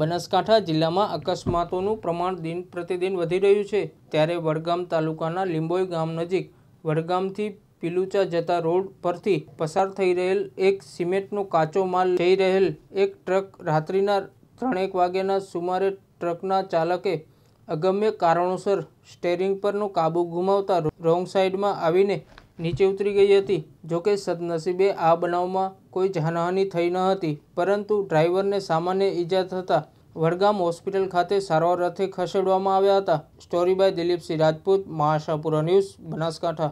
बनासकांठा जिल्लाમાં અકસ્માતોનું પ્રમાણ દિન પ્રતિદિન વધી રહ્યું છે ત્યારે વડગામ તાલુકાના લીંબોઈ ગામ નજીક વડગામથી પિલુચા જતા રોડ પરથી પસાર થઈ રહેલ એક સિમેન્ટનો કાચો માલ લઈ રહેલ એક ટ્રક રાત્રિના 3:00 વાગ્યાના સુમારે ટ્રકના ચાલકે અગમ્ય કારણોસર સ્ટીયરિંગ પરનો કાબુ ગુમાવતા રોંગ સાઈડમાં આવીને नीचे उतरी गई थी। जो कि सदनसीबे आ बनाव में कोई जानहानि थई न हती, परंतु ड्राइवर ने सामान्य ईजा थता वडगाम हॉस्पिटल खाते सारवार अर्थे खसेडवामां आव्या हता। Story by Dilip Singh Rajput, Ashapura news, Banaskantha.